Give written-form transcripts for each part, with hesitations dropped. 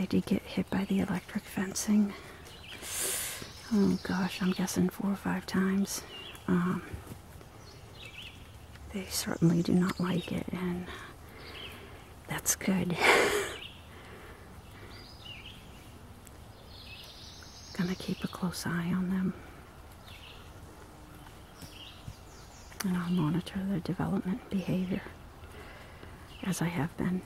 They did get hit by the electric fencing. Oh gosh, I'm guessing 4 or 5 times. They certainly do not like it, and that's good. Gonna keep a close eye on them, and I'll monitor their development and behavior as I have been.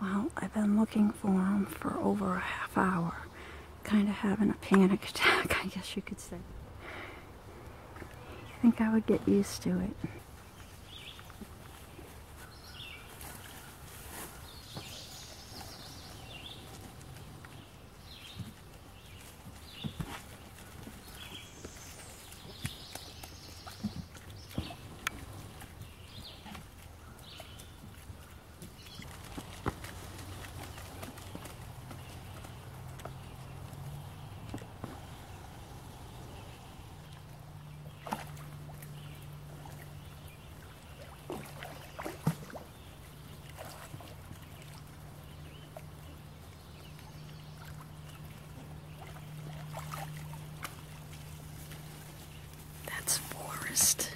Well, I've been looking for them for over a half hour, kind of having a panic attack, I guess you could say. I think I would get used to it. Forest.